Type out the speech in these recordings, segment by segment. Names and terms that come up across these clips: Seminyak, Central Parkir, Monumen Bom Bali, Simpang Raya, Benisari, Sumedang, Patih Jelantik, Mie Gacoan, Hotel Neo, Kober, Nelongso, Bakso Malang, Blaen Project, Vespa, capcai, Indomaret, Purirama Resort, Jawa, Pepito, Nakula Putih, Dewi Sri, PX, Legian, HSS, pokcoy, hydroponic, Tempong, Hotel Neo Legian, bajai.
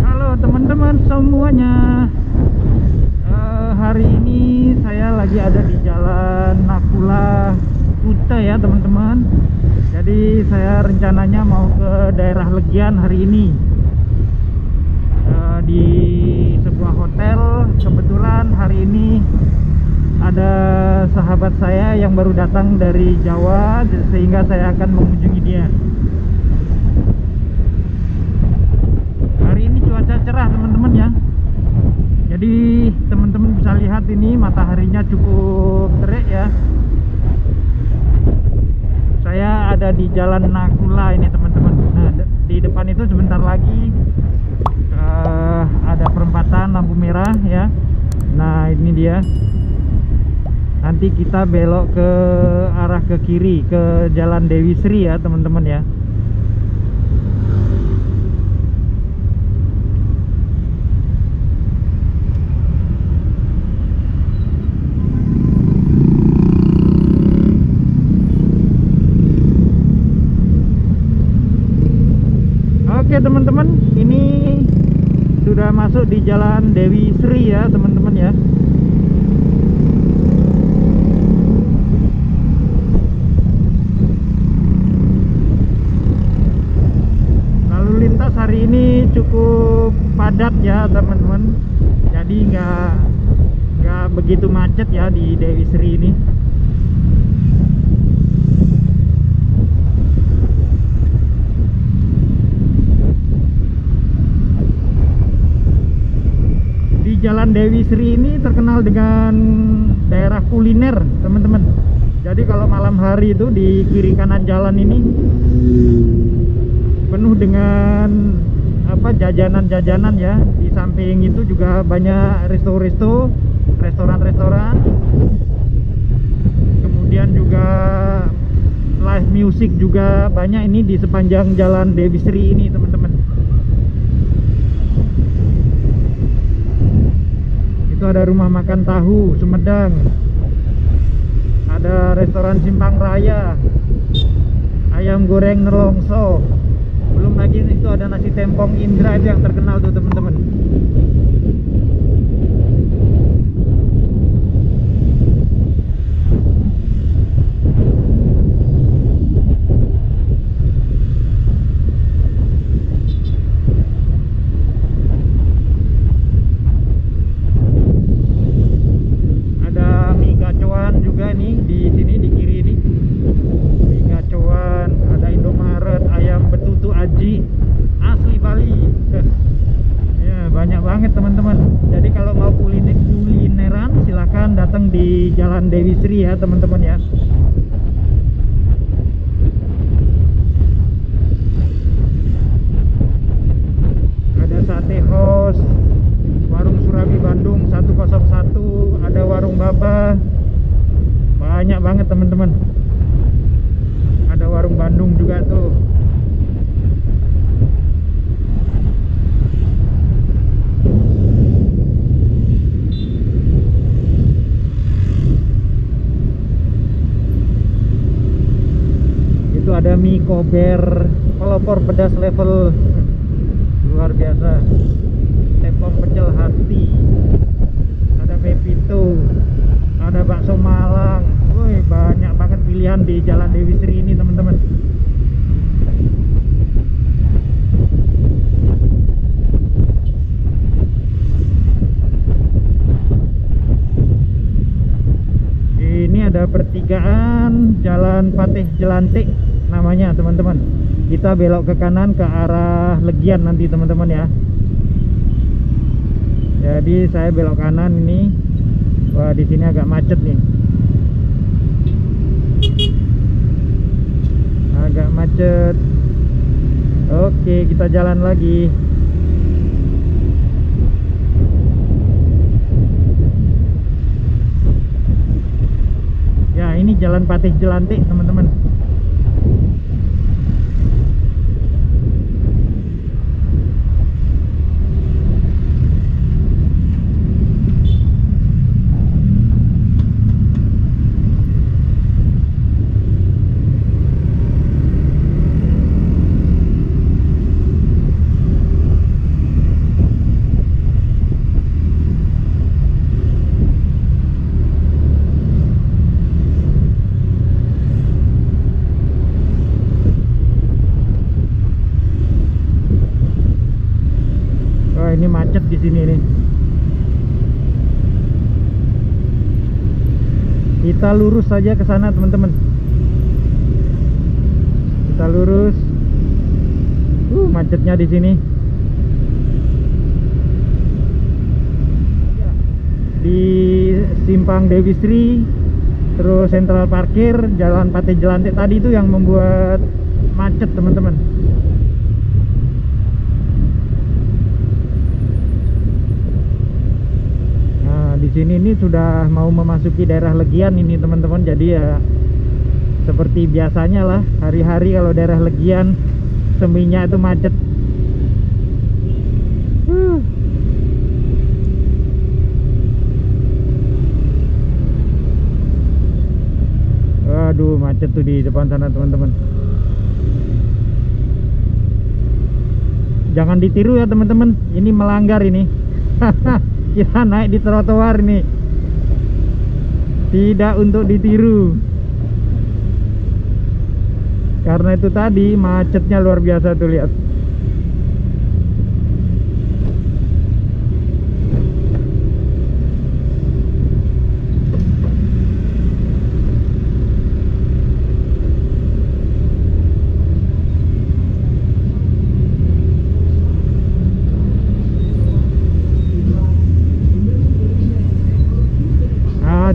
Halo teman-teman semuanya, hari ini saya lagi ada di jalan Nakula Putih ya teman-teman. Jadi saya rencananya mau ke daerah Legian hari ini, di sebuah hotel. Kebetulan hari ini ada sahabat saya yang baru datang dari Jawa, sehingga saya akan mengunjungi dia. Hari ini cuaca cerah teman-teman ya. Jadi teman-teman bisa lihat ini mataharinya cukup terik ya. Saya ada di jalan Nakula ini teman-teman. Nah, di depan itu sebentar lagi ada perempatan lampu merah ya. Nah ini dia. Nanti kita belok ke arah ke kiri, ke jalan Dewi Sri ya teman-teman ya. Oke teman-teman, ini sudah masuk di jalan Dewi Sri ya teman-teman ya. Hari ini cukup padat ya teman-teman, jadi nggak begitu macet ya di Dewi Sri ini. Di jalan Dewi Sri ini terkenal dengan daerah kuliner teman-teman. Jadi kalau malam hari itu di kiri kanan jalan ini penuh dengan jajanan-jajanan ya. Di samping itu juga banyak resto-resto, restoran-restoran, kemudian juga live music juga banyak ini di sepanjang jalan Dewi Sri ini teman-teman. Itu ada rumah makan tahu Sumedang, ada restoran Simpang Raya, ayam goreng Nelongso. Belum lagi itu ada nasi tempong Indra itu yang terkenal tuh teman-teman. Ada mie gacoan juga nih di sini di kiri ini. Mie gacoan, ada Indomaret, ayam Aji asli Bali ya, banyak banget teman-teman. Jadi kalau mau kulineran silahkan datang di jalan Dewi Sri ya teman-teman ya. Ada sate hos, warung Surabi Bandung 101, ada warung Baba, banyak banget teman-teman. Ada warung Bandung juga tuh. Ada mie kober pelopor pedas level luar biasa, tempong pecel hati, ada Pepito, ada bakso Malang. Woi, banyak banget pilihan di jalan Dewi Sri ini teman-teman. Ini ada pertigaan jalan Patih Jelantik namanya teman-teman. Kita belok ke kanan ke arah Legian nanti teman-teman ya. Jadi saya belok kanan ini. Wah, di sini agak macet nih, agak macet. Oke, kita jalan lagi. Ya, ini jalan Patih Jelantik teman-teman. Kita lurus saja ke sana, teman-teman. Kita lurus. Macetnya di sini. Di Simpang Dewi Sri, terus Central Parkir, Jalan Patih Jelantik tadi itu yang membuat macet, teman-teman. Di sini ini sudah mau memasuki daerah Legian ini, teman-teman. Jadi ya seperti biasanya lah, hari-hari kalau daerah Legian Seminyak itu macet. Waduh, macet tuh di depan sana, teman-teman. Jangan ditiru ya, teman-teman. Ini melanggar ini. Kita naik di trotoar nih, tidak untuk ditiru, karena itu tadi macetnya luar biasa tuh, lihat.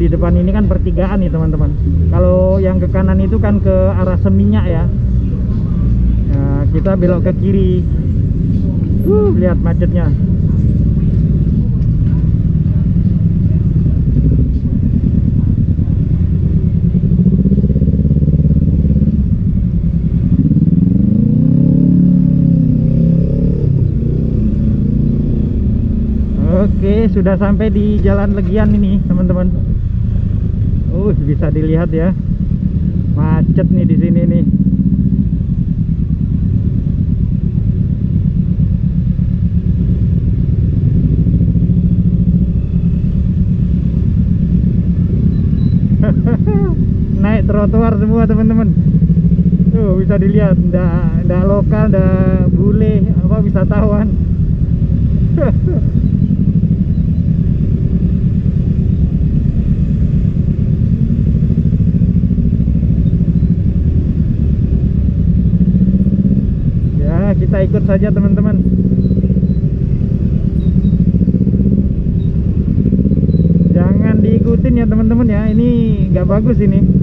Di depan ini kan pertigaan nih, teman-teman. Kalau yang ke kanan itu kan ke arah Seminyak ya. Nah, kita belok ke kiri. Lihat macetnya. Oke, sudah sampai di Jalan Legian ini, teman-teman. Bisa dilihat ya, macet nih di sini nih. Naik trotoar semua, teman-teman. Tuh bisa dilihat, ndak lokal, ndak bule, apa wisatawan. Kita ikut saja, teman-teman. Jangan diikutin ya, teman-teman ya. Ini nggak bagus ini.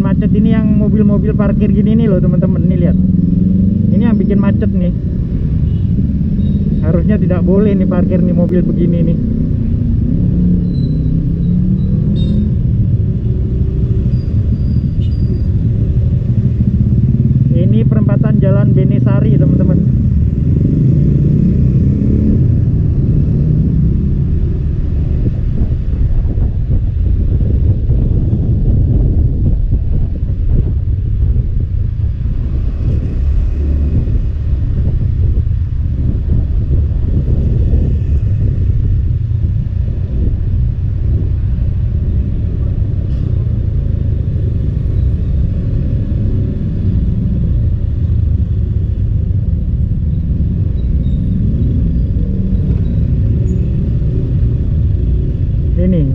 Macet ini yang mobil-mobil parkir gini nih loh, teman-teman. Nih lihat, ini yang bikin macet nih. Harusnya tidak boleh nih parkir nih mobil begini nih. Ini perempatan Jalan Benisari, teman-teman.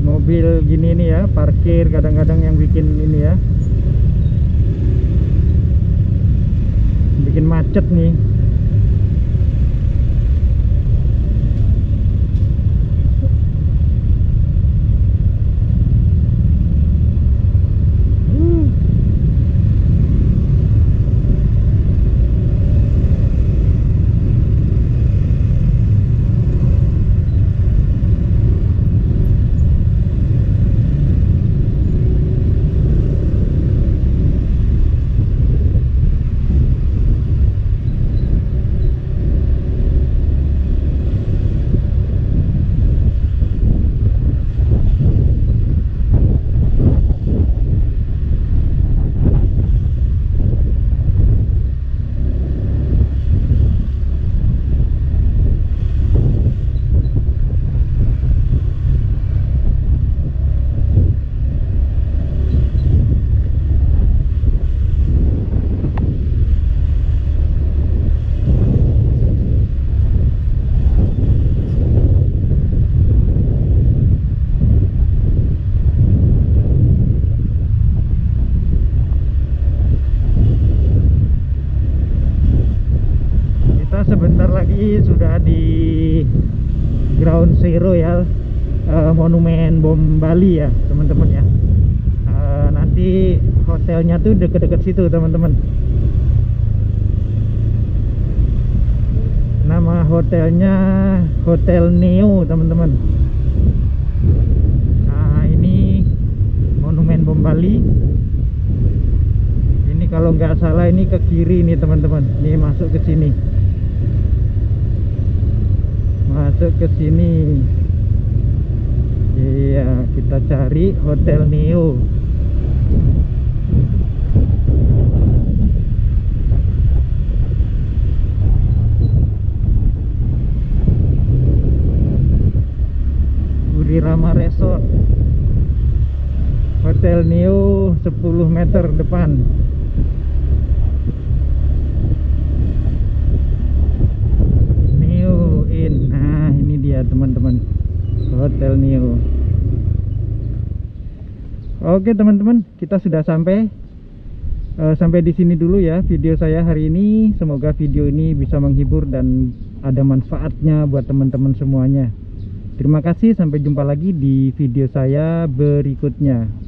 Mobil gini nih ya, parkir kadang-kadang yang bikin ini ya, bikin macet nih. ground zero ya, Monumen Bom Bali ya teman-teman ya. Nanti hotelnya tuh deket-deket situ teman-teman. Nama hotelnya Hotel Neo teman-teman. Nah ini Monumen Bom Bali. Ini kalau nggak salah ini ke kiri nih teman-teman. Ini masuk ke sini. Masuk ke sini. Iya, kita cari Hotel Neo. Purirama Resort, Hotel Neo 10 meter depan. Neo Inn. Nah ini dia teman-teman, Hotel Neo. Oke teman-teman, kita sudah sampai. Sampai di sini dulu ya video saya hari ini. Semoga video ini bisa menghibur dan ada manfaatnya buat teman-teman semuanya. Terima kasih, sampai jumpa lagi di video saya berikutnya.